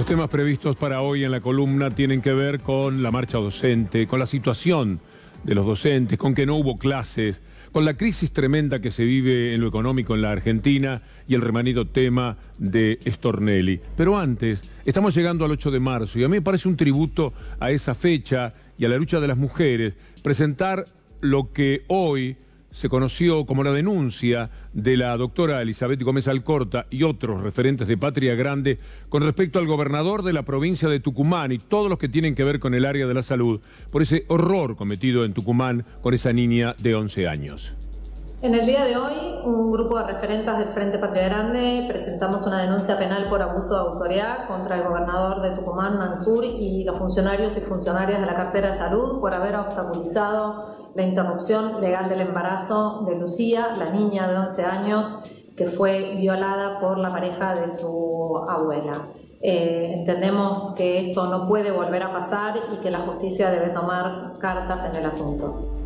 Los temas previstos para hoy en la columna tienen que ver con la marcha docente, con la situación de los docentes, con que no hubo clases, con la crisis tremenda que se vive en lo económico en la Argentina y el remanido tema de Stornelli. Pero antes, estamos llegando al 8 de marzo y a mí me parece un tributo a esa fecha y a la lucha de las mujeres presentar lo que hoy se conoció como la denuncia de la doctora Elizabeth Gómez Alcorta y otros referentes de Patria Grande con respecto al gobernador de la provincia de Tucumán y todos los que tienen que ver con el área de la salud por ese horror cometido en Tucumán con esa niña de 11 años. En el día de hoy, un grupo de referentes del Frente Patria Grande presentamos una denuncia penal por abuso de autoridad contra el gobernador de Tucumán, Mansur, y los funcionarios y funcionarias de la cartera de salud por haber obstaculizado la interrupción legal del embarazo de Lucía, la niña de 11 años, que fue violada por la pareja de su abuela. Entendemos que esto no puede volver a pasar y que la justicia debe tomar cartas en el asunto.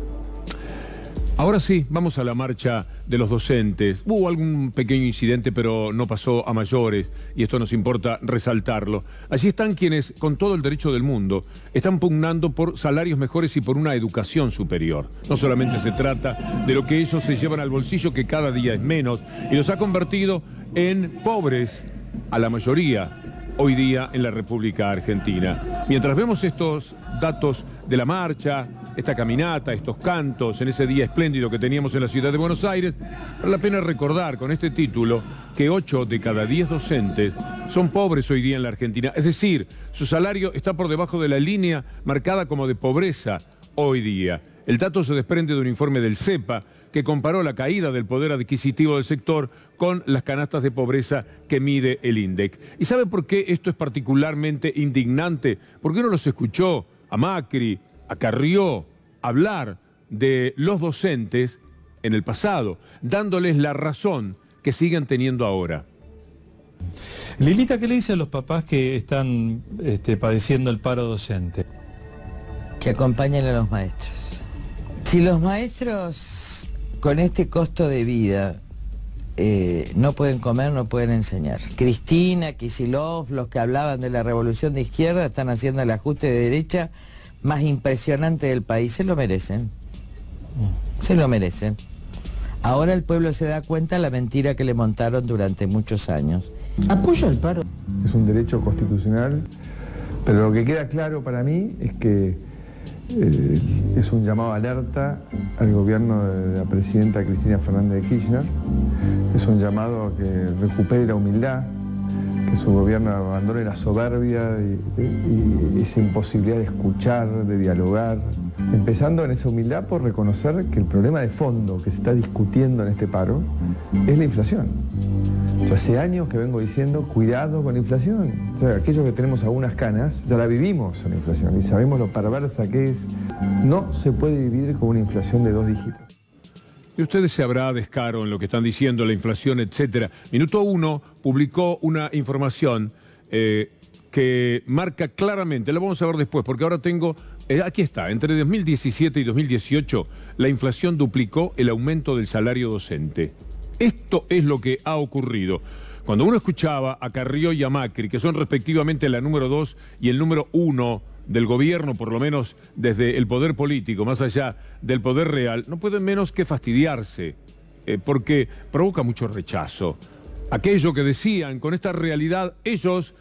Ahora sí, vamos a la marcha de los docentes. Hubo algún pequeño incidente, pero no pasó a mayores, y esto nos importa resaltarlo. Allí están quienes, con todo el derecho del mundo, están pugnando por salarios mejores y por una educación superior. No solamente se trata de lo que ellos se llevan al bolsillo, que cada día es menos, y los ha convertido en pobres a la mayoría hoy día en la República Argentina. Mientras vemos estos datos de la marcha, esta caminata, estos cantos, en ese día espléndido que teníamos en la ciudad de Buenos Aires, vale la pena recordar con este título que 8 de cada 10 docentes son pobres hoy día en la Argentina. Es decir, su salario está por debajo de la línea marcada como de pobreza hoy día. El dato se desprende de un informe del CEPA que comparó la caída del poder adquisitivo del sector con las canastas de pobreza que mide el INDEC. ¿Y sabe por qué esto es particularmente indignante? Porque uno los escuchó a Macri, a Carrió, hablar de los docentes en el pasado, dándoles la razón que siguen teniendo ahora. Lilita, ¿qué le dice a los papás que están padeciendo el paro docente? Que acompañen a los maestros. Si los maestros con este costo de vida no pueden comer, no pueden enseñar. Cristina, Kicillof, los que hablaban de la revolución de izquierda están haciendo el ajuste de derecha más impresionante del país. Se lo merecen, se lo merecen. Ahora el pueblo se da cuenta de la mentira que le montaron durante muchos años. Apoyo el paro. Es un derecho constitucional, pero lo que queda claro para mí es que es un llamado alerta al gobierno de la presidenta Cristina Fernández de Kirchner. Es un llamado a que recupere la humildad, que su gobierno abandone la soberbia y esa imposibilidad de escuchar, de dialogar. Empezando en esa humildad por reconocer que el problema de fondo que se está discutiendo en este paro es la inflación. Yo hace años que vengo diciendo, cuidado con la inflación. O sea, aquellos que tenemos algunas canas, ya la vivimos en la inflación y sabemos lo perversa que es. No se puede vivir con una inflación de 2 dígitos. Y ustedes se habrá descaro en lo que están diciendo, la inflación, etcétera. Minuto 1 publicó una información que marca claramente, la vamos a ver después, porque ahora tengo, aquí está, entre 2017 y 2018, la inflación duplicó el aumento del salario docente. Esto es lo que ha ocurrido. Cuando uno escuchaba a Carrió y a Macri, que son respectivamente la número 2 y el número 1 del gobierno, por lo menos desde el poder político, más allá del poder real, no pueden menos que fastidiarse, porque provoca mucho rechazo. Aquello que decían con esta realidad, ellos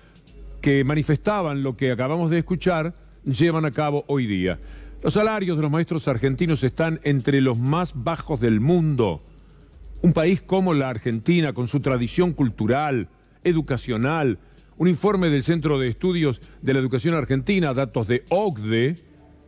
que manifestaban lo que acabamos de escuchar, llevan a cabo hoy día. Los salarios de los maestros argentinos están entre los más bajos del mundo. Un país como la Argentina, con su tradición cultural, educacional. Un informe del Centro de Estudios de la Educación Argentina, datos de OCDE,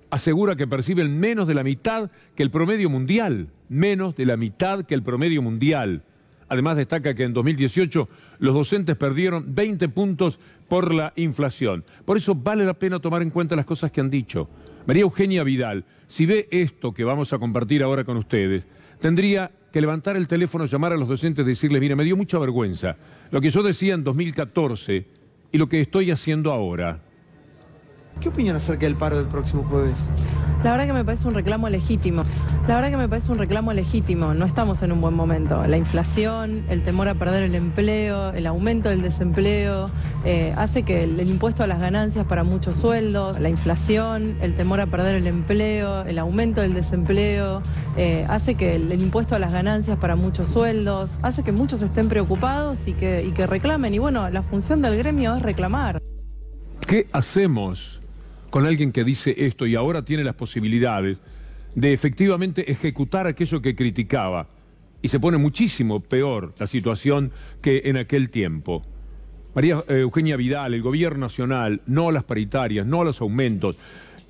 asegura que perciben menos de la mitad que el promedio mundial. Menos de la mitad que el promedio mundial. Además destaca que en 2018 los docentes perdieron 20 puntos por la inflación. Por eso vale la pena tomar en cuenta las cosas que han dicho. María Eugenia Vidal, si ve esto que vamos a compartir ahora con ustedes, tendría que levantar el teléfono, llamar a los docentes y decirles, mira, me dio mucha vergüenza lo que yo decía en 2014 y lo que estoy haciendo ahora. ¿Qué opinan acerca del paro del próximo jueves? La verdad que me parece un reclamo legítimo. No estamos en un buen momento. La inflación, el temor a perder el empleo, el aumento del desempleo, hace que el impuesto a las ganancias para muchos sueldos, hace que muchos estén preocupados y que reclamen. Y bueno, la función del gremio es reclamar. ¿Qué hacemos con alguien que dice esto y ahora tiene las posibilidades de efectivamente ejecutar aquello que criticaba? Y se pone muchísimo peor la situación que en aquel tiempo. María Eugenia Vidal, el gobierno nacional, no a las paritarias, no a los aumentos.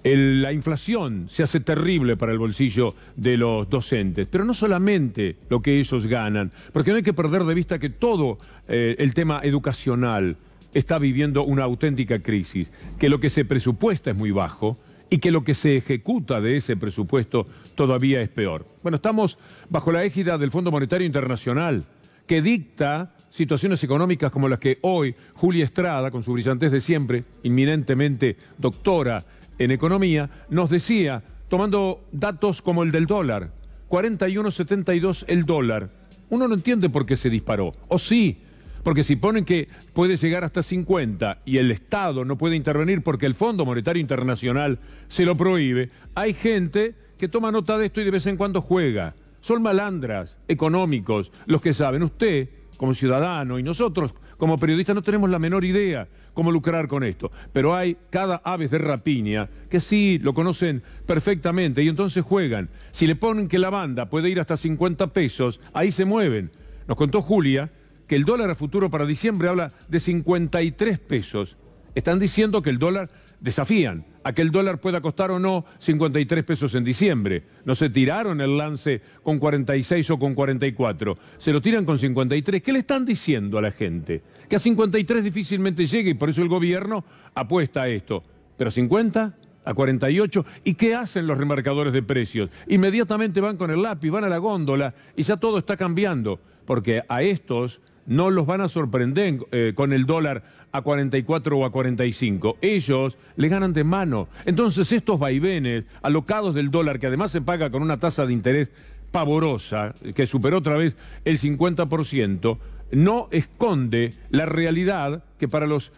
La inflación se hace terrible para el bolsillo de los docentes, pero no solamente lo que ellos ganan, porque no hay que perder de vista que todo el tema educacional está viviendo una auténtica crisis, que lo que se presupuesta es muy bajo y que lo que se ejecuta de ese presupuesto todavía es peor. Bueno, estamos bajo la égida del Fondo Monetario Internacional, que dicta situaciones económicas como las que hoy Julia Estrada, con su brillantez de siempre, inminentemente doctora en economía, nos decía, tomando datos como el del dólar, 41.72 el dólar. Uno no entiende por qué se disparó, o sí. Porque si ponen que puede llegar hasta 50 y el Estado no puede intervenir porque el Fondo Monetario Internacional se lo prohíbe, hay gente que toma nota de esto y de vez en cuando juega. Son malandras, económicos, los que saben. Usted, como ciudadano, y nosotros, como periodistas, no tenemos la menor idea cómo lucrar con esto. Pero hay cada aves de rapiña que sí lo conocen perfectamente y entonces juegan. Si le ponen que la banda puede ir hasta 50 pesos, ahí se mueven. Nos contó Julia que el dólar a futuro para diciembre habla de 53 pesos. Están diciendo que el dólar, desafían a que el dólar pueda costar o no 53 pesos en diciembre. No se tiraron el lance con 46 o con 44, se lo tiran con 53. ¿Qué le están diciendo a la gente? Que a 53 difícilmente llegue y por eso el gobierno apuesta a esto. Pero a 50, a 48, ¿y qué hacen los remarcadores de precios? Inmediatamente van con el lápiz, van a la góndola y ya todo está cambiando, porque a estos no los van a sorprender con el dólar a 44 o a 45. Ellos le ganan de mano. Entonces estos vaivenes alocados del dólar, que además se paga con una tasa de interés pavorosa, que superó otra vez el 50%, no esconde la realidad que para los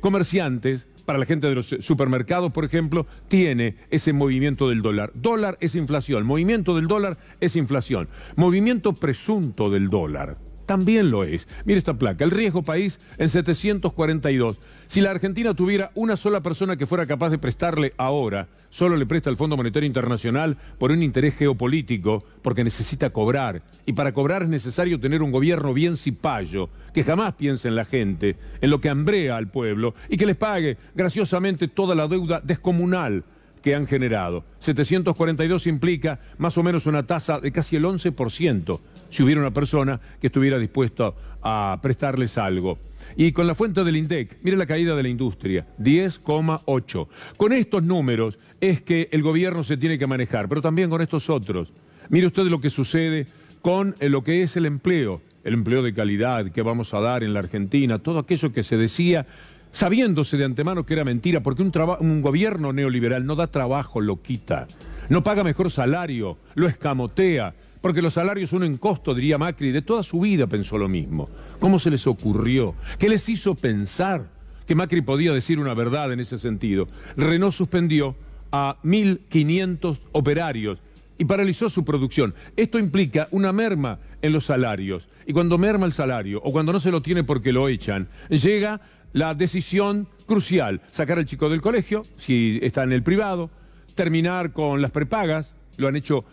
comerciantes, para la gente de los supermercados, por ejemplo, tiene ese movimiento del dólar. Dólar es inflación, movimiento del dólar es inflación. Movimiento presunto del dólar también lo es. Mire esta placa, el riesgo país en 742. Si la Argentina tuviera una sola persona que fuera capaz de prestarle ahora, solo le presta el Fondo Monetario Internacional por un interés geopolítico, porque necesita cobrar. Y para cobrar es necesario tener un gobierno bien cipayo, que jamás piense en la gente, en lo que hambrea al pueblo, y que les pague graciosamente toda la deuda descomunal que han generado. 742 implica más o menos una tasa de casi el 11%, si hubiera una persona que estuviera dispuesta a prestarles algo. Y con la fuente del INDEC, mire la caída de la industria, 10,8. Con estos números es que el gobierno se tiene que manejar, pero también con estos otros. Mire usted lo que sucede con lo que es el empleo de calidad que vamos a dar en la Argentina, todo aquello que se decía, sabiéndose de antemano que era mentira, porque un gobierno neoliberal no da trabajo, lo quita, no paga mejor salario, lo escamotea, porque los salarios son un costo, diría Macri, de toda su vida pensó lo mismo. ¿Cómo se les ocurrió? ¿Qué les hizo pensar que Macri podía decir una verdad en ese sentido? Renault suspendió a 1.500 operarios y paralizó su producción. Esto implica una merma en los salarios, y cuando merma el salario, o cuando no se lo tiene porque lo echan, llega la decisión crucial: sacar al chico del colegio, si está en el privado, terminar con las prepagas, lo han hecho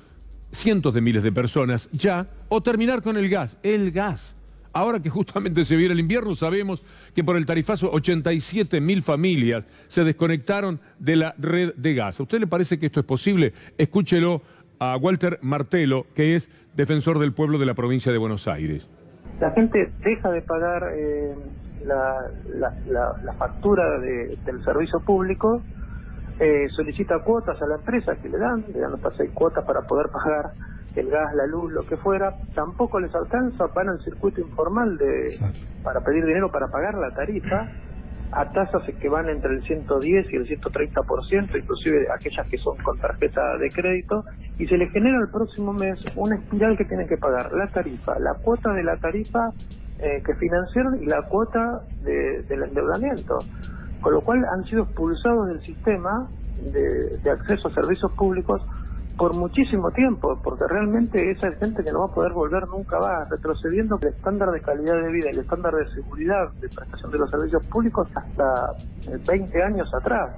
cientos de miles de personas ya, o terminar con el gas. Ahora que justamente se viene el invierno, sabemos que por el tarifazo 87.000 familias se desconectaron de la red de gas. ¿A usted le parece que esto es posible? Escúchelo a Walter Martelo, que es defensor del pueblo de la provincia de Buenos Aires. La gente deja de pagar la factura del servicio público, solicita cuotas a la empresa que le dan hasta 6 cuotas para poder pagar el gas, la luz, lo que fuera. Tampoco les alcanza, van al circuito informal para pedir dinero para pagar la tarifa, a tasas que van entre el 110 y el 130%, inclusive aquellas que son con tarjeta de crédito, y se le genera el próximo mes una espiral que tienen que pagar la tarifa, la cuota de la tarifa que financiaron y la cuota del endeudamiento, con lo cual han sido expulsados del sistema de acceso a servicios públicos por muchísimo tiempo, porque realmente esa gente que no va a poder volver nunca va retrocediendo el estándar de calidad de vida, el estándar de seguridad, de prestación de los servicios públicos hasta 20 años atrás.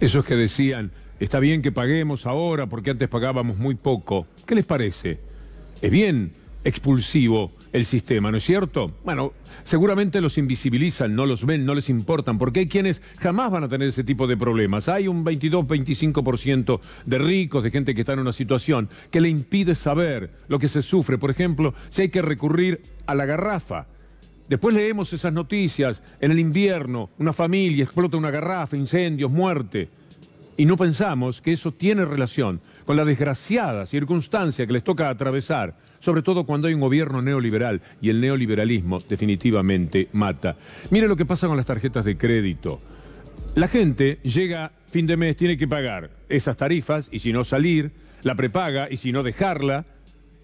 Esos que decían, está bien que paguemos ahora porque antes pagábamos muy poco, ¿qué les parece? Es bien expulsivo el sistema, ¿no es cierto? Bueno, seguramente los invisibilizan, no los ven, no les importan, porque hay quienes jamás van a tener ese tipo de problemas. Hay un 22-25% de ricos, de gente que está en una situación que le impide saber lo que se sufre. Por ejemplo, si hay que recurrir a la garrafa. Después leemos esas noticias, en el invierno, una familia explota una garrafa, incendios, muerte. Y no pensamos que eso tiene relación con la desgraciada circunstancia que les toca atravesar, sobre todo cuando hay un gobierno neoliberal, y el neoliberalismo definitivamente mata. Mire lo que pasa con las tarjetas de crédito. La gente llega fin de mes, tiene que pagar esas tarifas, y si no salir, la prepaga, y si no dejarla,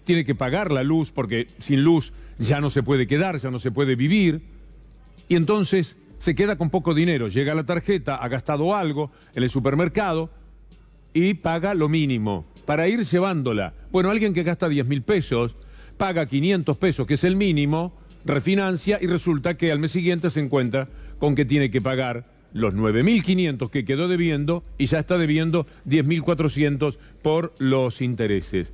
tiene que pagar la luz, porque sin luz ya no se puede quedar, ya no se puede vivir, y entonces se queda con poco dinero, llega la tarjeta, ha gastado algo en el supermercado y paga lo mínimo para ir llevándola. Bueno, alguien que gasta 10.000 pesos, paga 500 pesos, que es el mínimo, refinancia y resulta que al mes siguiente se encuentra con que tiene que pagar los 9.500 que quedó debiendo y ya está debiendo 10.400 por los intereses.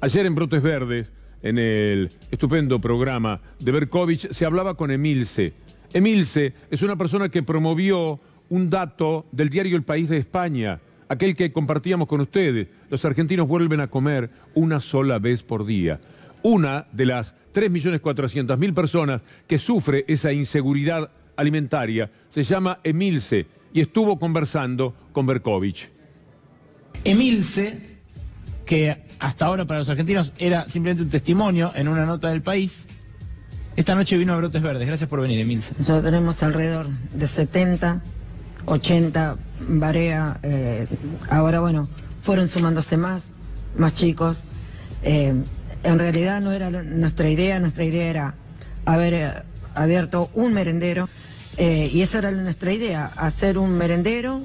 Ayer en Brotes Verdes, en el estupendo programa de Berkovich, se hablaba con Emilce. Emilce es una persona que promovió un dato del diario El País de España, aquel que compartíamos con ustedes. Los argentinos vuelven a comer una sola vez por día. Una de las 3.400.000 personas que sufre esa inseguridad alimentaria se llama Emilce y estuvo conversando con Berkovich. Emilce, que hasta ahora para los argentinos era simplemente un testimonio en una nota del País, esta noche vino a Brotes Verdes. Gracias por venir, Emilce. Nosotros tenemos alrededor de 70, 80 barea. Ahora, bueno, fueron sumándose más chicos. En realidad no era nuestra idea era haber abierto un merendero. Y esa era nuestra idea, hacer un merendero.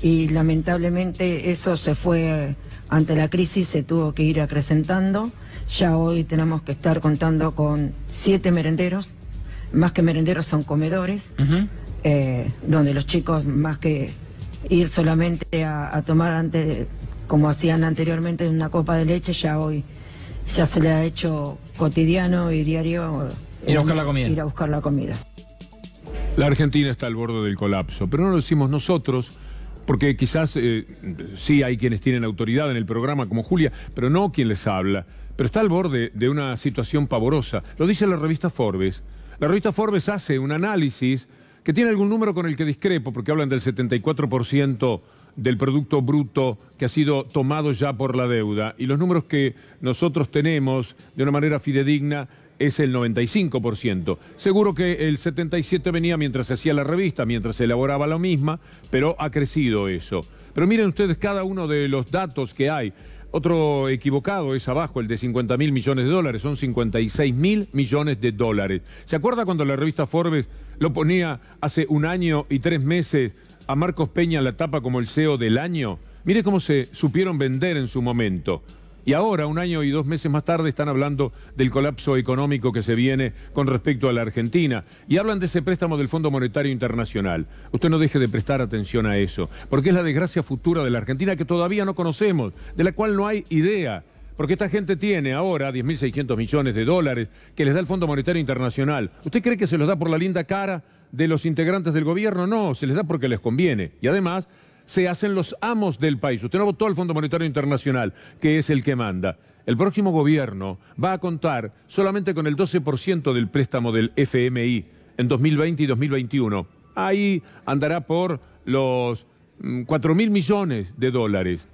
Y lamentablemente eso se fue, ante la crisis se tuvo que ir acrecentando. Ya hoy tenemos que estar contando con 7 merenderos, más que merenderos son comedores, donde los chicos, más que ir solamente a tomar antes, como hacían anteriormente, una copa de leche, ya hoy ya se le ha hecho cotidiano y diario ir a buscar la comida. La Argentina está al borde del colapso, pero no lo decimos nosotros, porque quizás sí hay quienes tienen autoridad en el programa, como Julia, pero no quien les habla. Pero está al borde de una situación pavorosa. Lo dice la revista Forbes. La revista Forbes hace un análisis que tiene algún número con el que discrepo, porque hablan del 74% del producto bruto que ha sido tomado ya por la deuda. Y los números que nosotros tenemos de una manera fidedigna es el 95%. Seguro que el 77% venía mientras se hacía la revista, mientras se elaboraba la misma, pero ha crecido eso. Pero miren ustedes cada uno de los datos que hay. Otro equivocado es abajo, el de 50.000 millones de dólares, son 56.000 millones de dólares. ¿Se acuerda cuando la revista Forbes lo ponía hace un año y 3 meses a Marcos Peña en la tapa como el CEO del año? Mire cómo se supieron vender en su momento. Y ahora, un año y 2 meses más tarde, están hablando del colapso económico que se viene con respecto a la Argentina. Y hablan de ese préstamo del Fondo Monetario Internacional. Usted no deje de prestar atención a eso, porque es la desgracia futura de la Argentina que todavía no conocemos, de la cual no hay idea. Porque esta gente tiene ahora 10.600 millones de dólares que les da el Fondo Monetario Internacional. ¿Usted cree que se los da por la linda cara de los integrantes del gobierno? No, se les da porque les conviene. Y además se hacen los amos del país. Usted no votó al Fondo Monetario Internacional, que es el que manda. El próximo gobierno va a contar solamente con el 12% del préstamo del FMI en 2020 y 2021. Ahí andará por los 4.000 millones de dólares.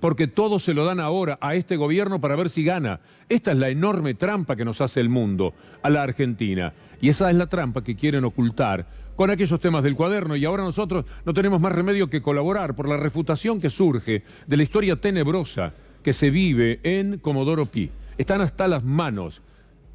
Porque todo se lo dan ahora a este gobierno para ver si gana. Esta es la enorme trampa que nos hace el mundo a la Argentina. Y esa es la trampa que quieren ocultar con aquellos temas del cuaderno, y ahora nosotros no tenemos más remedio que colaborar por la refutación que surge de la historia tenebrosa que se vive en Comodoro Pi. Están hasta las manos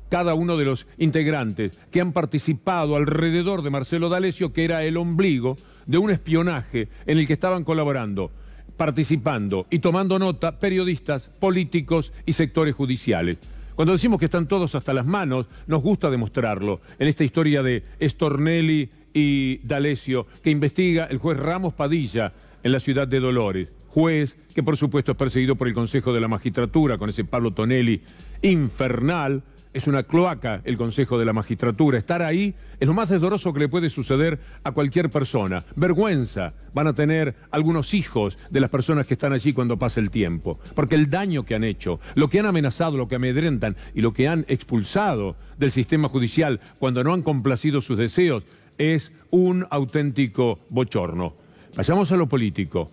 cada uno de los integrantes que han participado alrededor de Marcelo D'Alessio, que era el ombligo de un espionaje en el que estaban colaborando, participando y tomando nota periodistas, políticos y sectores judiciales. Cuando decimos que están todos hasta las manos, nos gusta demostrarlo en esta historia de Stornelli y D'Alessio, que investiga el juez Ramos Padilla en la ciudad de Dolores. Juez que por supuesto es perseguido por el Consejo de la Magistratura, con ese Pablo Tonelli infernal. Es una cloaca el Consejo de la Magistratura. Estar ahí es lo más desdoroso que le puede suceder a cualquier persona. Vergüenza van a tener algunos hijos de las personas que están allí cuando pase el tiempo. Porque el daño que han hecho, lo que han amenazado, lo que amedrentan y lo que han expulsado del sistema judicial cuando no han complacido sus deseos, es un auténtico bochorno. Vayamos a lo político.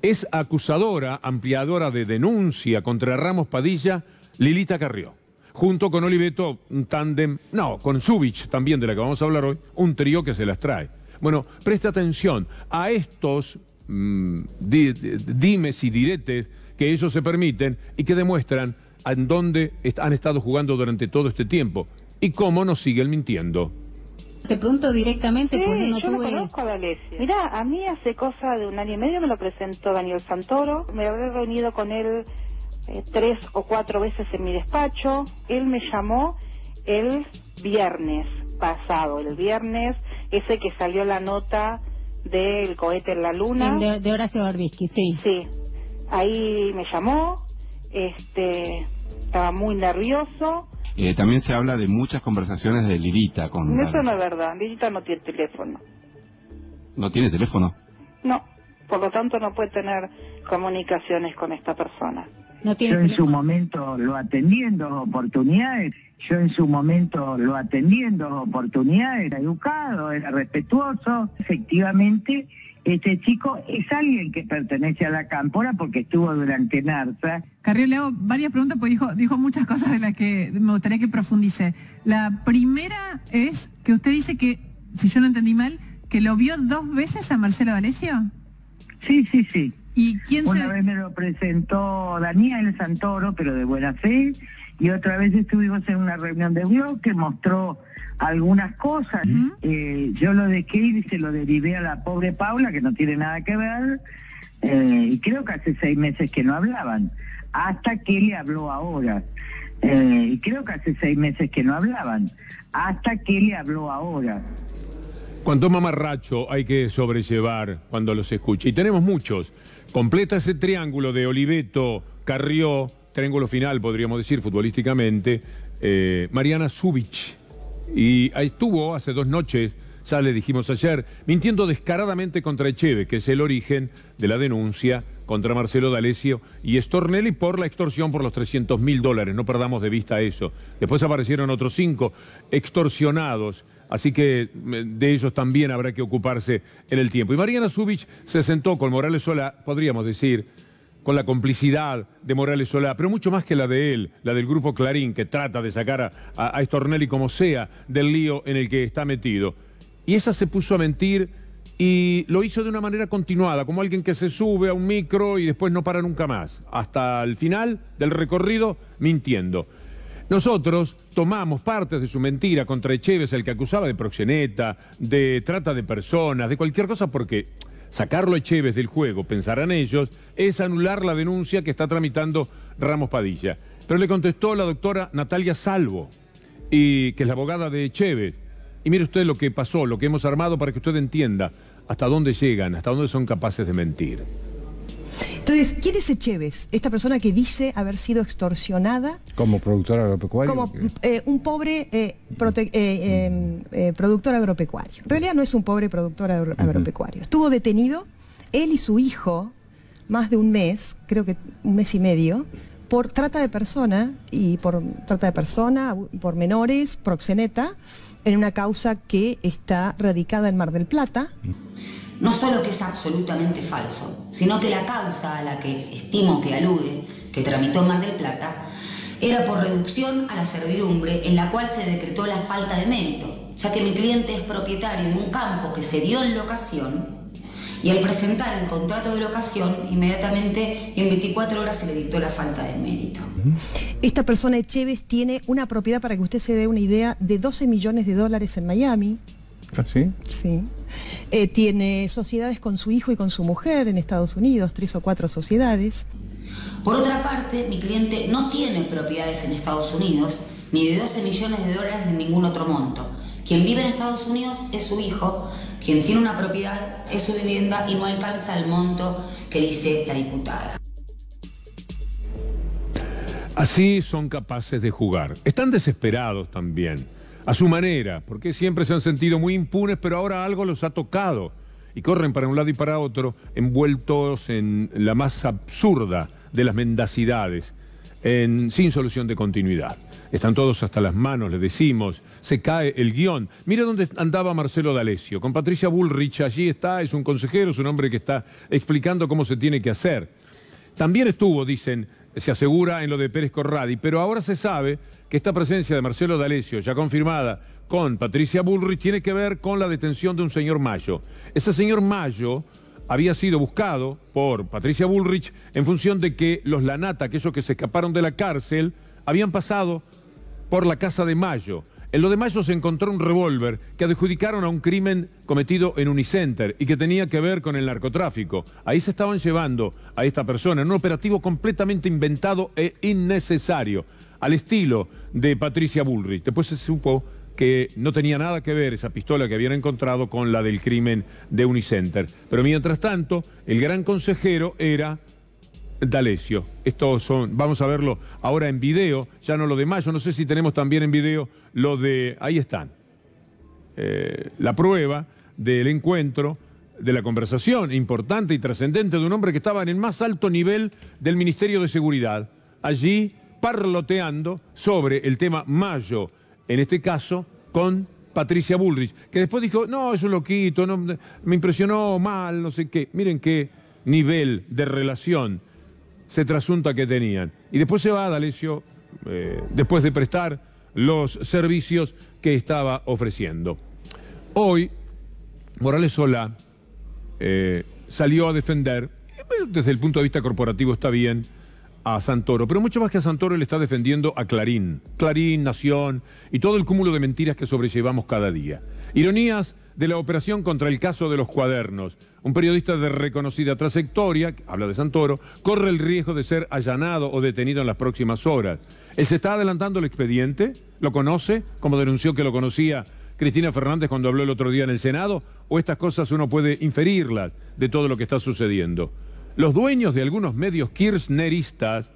Es acusadora, ampliadora de denuncia contra Ramos Padilla, Lilita Carrió. Junto con Oliveto, un tándem, no, con Zuvic también, de la que vamos a hablar hoy, un trío que se las trae. Bueno, presta atención a estos dimes y diretes que ellos se permiten y que demuestran en dónde han estado jugando durante todo este tiempo y cómo nos siguen mintiendo. Te pregunto directamente, sí, porque no yo tuve... conozco a D'Alessio. Mirá, a mí hace cosa de un año y medio me lo presentó Daniel Santoro, me habré reunido con él 3 o 4 veces en mi despacho. Él me llamó el viernes pasado, el viernes ese que salió la nota del cohete en la luna de Horacio Barbisky, sí. Sí, ahí me llamó, estaba muy nervioso. También se habla de muchas conversaciones de Lilita con... Eso no es verdad, Lilita no tiene teléfono. ¿No tiene teléfono? No, por lo tanto no puede tener comunicaciones con esta persona. No tiene teléfono. Yo en su momento lo atendiendo oportunidades, era educado, era respetuoso. Efectivamente, este chico es alguien que pertenece a la cámpora porque estuvo durante Narza. Carrió, le hago varias preguntas porque dijo muchas cosas de las que me gustaría que profundice. La primera es que usted dice que, si yo no entendí mal, que lo vio 2 veces a Marcelo D'Alessio. Sí, sí, sí. ¿Y quién Una vez me lo presentó Daniel Santoro, pero de buena fe, y otra vez estuvimos en una reunión de bloque, mostró algunas cosas. Yo lo dejé ir y se lo derivé a la pobre Paula, que no tiene nada que ver, y creo que hace 6 meses que no hablaban, hasta que le habló ahora. Cuanto más mamarracho hay que sobrellevar cuando los escucha. Y tenemos muchos. Completa ese triángulo de Oliveto, Carrió, triángulo final, podríamos decir, futbolísticamente, Mariana Zuvic. Y ahí estuvo hace 2 noches, ya le dijimos ayer, mintiendo descaradamente contra Echeve, que es el origen de la denuncia contra Marcelo D'Alessio y Stornelli por la extorsión por los $300.000. No perdamos de vista eso. Después aparecieron otros 5 extorsionados. Así que de ellos también habrá que ocuparse en el tiempo. Y Mariana Zuvic se sentó con Morales Solá, podríamos decir, con la complicidad de Morales Solá, pero mucho más que la de él, la del grupo Clarín, que trata de sacar a Stornelli como sea del lío en el que está metido. Y esa se puso a mentir y lo hizo de una manera continuada, como alguien que se sube a un micro y después no para nunca más, hasta el final del recorrido mintiendo. Nosotros tomamos partes de su mentira contra Echeves, el que acusaba de proxeneta, de trata de personas, de cualquier cosa, porque sacarlo a Echeves del juego, pensarán ellos, es anular la denuncia que está tramitando Ramos Padilla. Pero le contestó la doctora Natalia Salvo, que es la abogada de Echeves. Y mire usted lo que pasó, lo que hemos armado para que usted entienda hasta dónde llegan, hasta dónde son capaces de mentir. Entonces, ¿quién es Echeves? Esta persona que dice haber sido extorsionada... ¿Como productor agropecuario? Como un pobre productor agropecuario. En realidad no es un pobre productor agropecuario. Estuvo detenido, él y su hijo, más de un mes, creo que un mes y medio, por trata de persona, por menores, proxeneta, en una causa que está radicada en Mar del Plata. No solo que es absolutamente falso, sino que la causa a la que estimo que alude, que tramitó Mar del Plata, era por reducción a la servidumbre en la cual se decretó la falta de mérito. ya que mi cliente es propietario de un campo que se dio en locación y al presentar el contrato de locación, inmediatamente en 24 horas se le dictó la falta de mérito. Esta persona Echeve tiene una propiedad, para que usted se dé una idea, de $12 millones en Miami. ¿Sí? Sí. Tiene sociedades con su hijo y con su mujer en Estados Unidos, 3 o 4 sociedades. Por otra parte, mi cliente no tiene propiedades en Estados Unidos, ni de $12 millones de ningún otro monto. Quien vive en Estados Unidos es su hijo, quien tiene una propiedad es su vivienda y no alcanza el monto que dice la diputada. Así son capaces de jugar. Están desesperados también, a su manera, porque siempre se han sentido muy impunes, pero ahora algo los ha tocado y corren para un lado y para otro, envueltos en la más absurda de las mendacidades, sin solución de continuidad. Están todos hasta las manos, le decimos, se cae el guión. Mira dónde andaba Marcelo D'Alessio, con Patricia Bullrich, allí está, es un consejero, es un hombre que está explicando cómo se tiene que hacer. También estuvo, dicen, se asegura en lo de Pérez Corradi, pero ahora se sabe que esta presencia de Marcelo D'Alessio, ya confirmada con Patricia Bullrich, tiene que ver con la detención de un señor Mayo. Ese señor Mayo había sido buscado por Patricia Bullrich en función de que los Lanata, aquellos que se escaparon de la cárcel, habían pasado por la casa de Mayo. En lo de Mayo se encontró un revólver que adjudicaron a un crimen cometido en Unicenter y que tenía que ver con el narcotráfico. Ahí se estaban llevando a esta persona en un operativo completamente inventado e innecesario, al estilo de Patricia Bullrich. Después se supo que no tenía nada que ver esa pistola que habían encontrado con la del crimen de Unicenter. Pero mientras tanto, el gran consejero era D'Alessio. Estos son, vamos a verlo ahora en video, ya no lo de Mayo, no sé si tenemos también en video lo de, ahí están, la prueba del encuentro, de la conversación importante y trascendente de un hombre que estaba en el más alto nivel del Ministerio de Seguridad, allí parloteando sobre el tema Mayo, en este caso con Patricia Bullrich, que después dijo, no, eso lo quito, no, me impresionó mal, no sé qué, miren qué nivel de relación se trasunta que tenían. Y después se va D'Alessio, después de prestar los servicios que estaba ofreciendo. Hoy, Morales Solá salió a defender, desde el punto de vista corporativo está bien, a Santoro, pero mucho más que a Santoro, le está defendiendo a Clarín. Clarín, Nación y todo el cúmulo de mentiras que sobrellevamos cada día. Ironías de la operación contra el caso de los cuadernos. Un periodista de reconocida trayectoria, habla de Santoro, corre el riesgo de ser allanado o detenido en las próximas horas. Él se está adelantando el expediente, lo conoce, como denunció que lo conocía Cristina Fernández cuando habló el otro día en el Senado, o estas cosas uno puede inferirlas de todo lo que está sucediendo. Los dueños de algunos medios kirchneristas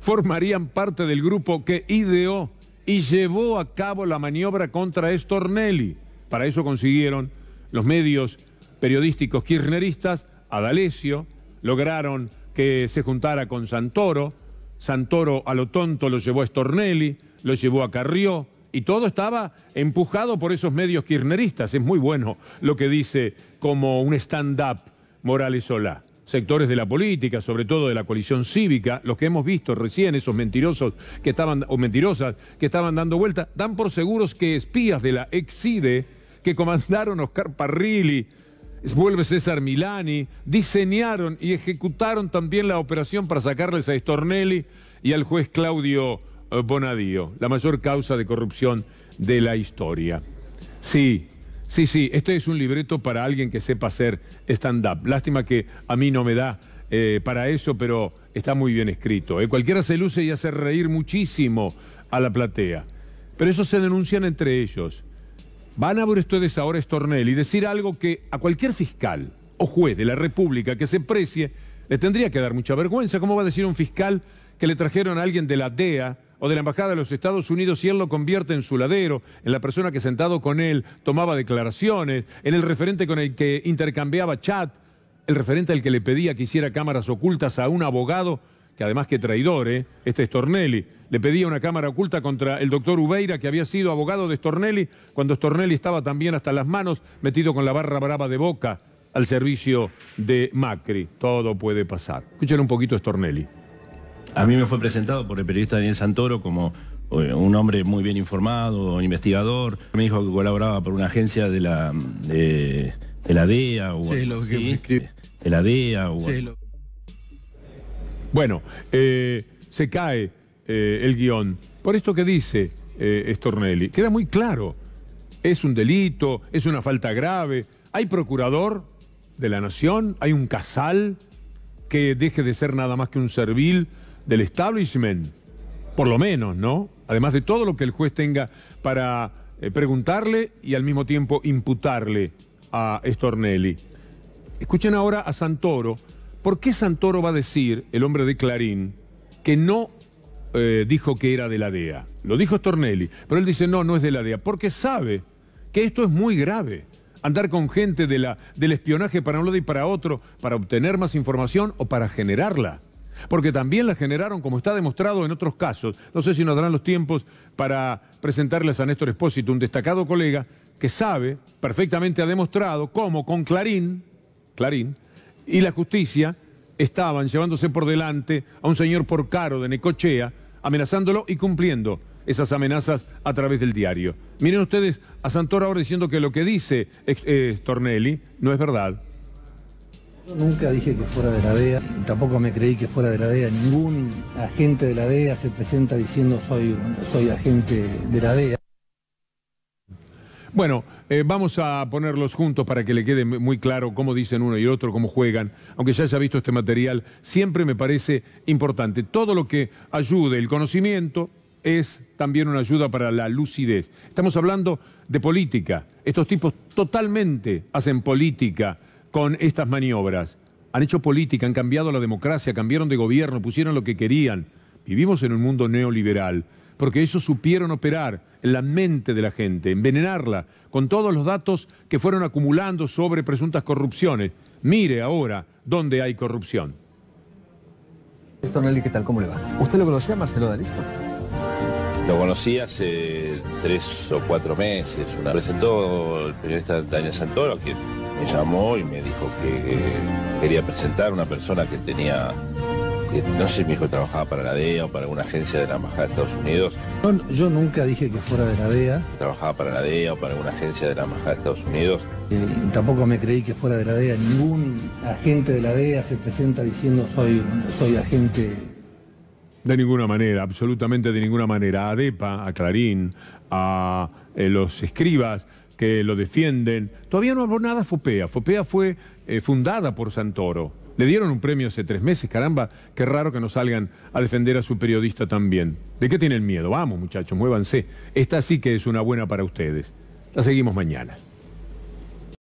formarían parte del grupo que ideó y llevó a cabo la maniobra contra Stornelli. Para eso consiguieron los medios periodísticos kirchneristas a D'Alessio, lograron que se juntara con Santoro, Santoro a lo tonto lo llevó a Stornelli, lo llevó a Carrió, y todo estaba empujado por esos medios kirchneristas. Es muy bueno lo que dice como un stand-up Morales Solá. Sectores de la política, sobre todo de la coalición cívica, los que hemos visto recién, esos mentirosos que estaban, o mentirosas que estaban dando vuelta, dan por seguros que espías de la ex-CIDE que comandaron Oscar Parrilli, vuelve César Milani, diseñaron y ejecutaron también la operación para sacarles a Stornelli y al juez Claudio Bonadío, la mayor causa de corrupción de la historia. Sí. Sí, sí, este es un libreto para alguien que sepa hacer stand-up. Lástima que a mí no me da para eso, pero está muy bien escrito. Cualquiera se luce y hace reír muchísimo a la platea. Pero eso se denuncian entre ellos. Van a ver ustedes ahora a Stornelli y decir algo que a cualquier fiscal o juez de la República que se precie le tendría que dar mucha vergüenza. ¿Cómo va a decir un fiscal que le trajeron a alguien de la DEA o de la Embajada de los Estados Unidos y él lo convierte en su ladero, en la persona que sentado con él tomaba declaraciones, en el referente con el que intercambiaba chat, el referente al que le pedía que hiciera cámaras ocultas a un abogado, que además que traidor, este Stornelli, le pedía una cámara oculta contra el doctor Ubeira, que había sido abogado de Stornelli, cuando Stornelli estaba también hasta las manos, metido con la barra brava de Boca, al servicio de Macri? Todo puede pasar. Escuchen un poquito Stornelli. A mí me fue presentado por el periodista Daniel Santoro como un hombre muy bien informado, investigador. Me dijo que colaboraba por una agencia de la DEA o sí, lo que de la DEA o sí, lo... Bueno, se cae el guión por esto que dice Stornelli. Queda muy claro, es un delito, es una falta grave. Hay procurador de la Nación, hay un Casal que deje de ser nada más que un servil del establishment, por lo menos, ¿no? Además de todo lo que el juez tenga para preguntarle y al mismo tiempo imputarle a Stornelli. Escuchen ahora a Santoro. ¿Por qué Santoro va a decir, el hombre de Clarín, que no dijo que era de la DEA? Lo dijo Stornelli, pero él dice no, no es de la DEA, porque sabe que esto es muy grave. Andar con gente del espionaje para un lado y para otro, para obtener más información o para generarla. Porque también la generaron, como está demostrado en otros casos. No sé si nos darán los tiempos para presentarles a Néstor Espósito, un destacado colega que sabe, perfectamente ha demostrado cómo con Clarín y la justicia estaban llevándose por delante a un señor Porcaro de Necochea, amenazándolo y cumpliendo esas amenazas a través del diario. Miren ustedes a Santoro ahora diciendo que lo que dice Stornelli no es verdad. Yo nunca dije que fuera de la DEA, tampoco me creí que fuera de la DEA. Ningún agente de la DEA se presenta diciendo soy agente de la DEA. Bueno, vamos a ponerlos juntos para que le quede muy claro cómo dicen uno y otro, cómo juegan. Aunque ya haya visto este material, siempre me parece importante. Todo lo que ayude el conocimiento es también una ayuda para la lucidez. Estamos hablando de política. Estos tipos totalmente hacen política con estas maniobras. Han hecho política, han cambiado la democracia, cambiaron de gobierno, pusieron lo que querían. Vivimos en un mundo neoliberal, porque ellos supieron operar en la mente de la gente, envenenarla con todos los datos que fueron acumulando sobre presuntas corrupciones. Mire ahora dónde hay corrupción. Stornelli, ¿qué tal? ¿Cómo le va? ¿Usted lo conocía, Marcelo D'Alessio? Lo conocí hace 3 o 4 meses. Una vez presentó el periodista Daniel Santoro, que me llamó y me dijo que quería presentar una persona que tenía... No sé si mi hijo trabajaba para la DEA o para alguna agencia de la Embajada de Estados Unidos. Yo nunca dije que fuera de la DEA. Trabajaba para la DEA o para alguna agencia de la Embajada de Estados Unidos. Tampoco me creí que fuera de la DEA. Ningún agente de la DEA se presenta diciendo soy agente. De ninguna manera, absolutamente de ninguna manera. A ADEPA, a Clarín, a los escribas que lo defienden. Todavía no habló nada Fopea. Fopea fue fundada por Santoro. Le dieron un premio hace 3 meses, caramba, qué raro que no salgan a defender a su periodista también. ¿De qué tienen miedo? Vamos, muchachos, muévanse. Esta sí que es una buena para ustedes. La seguimos mañana.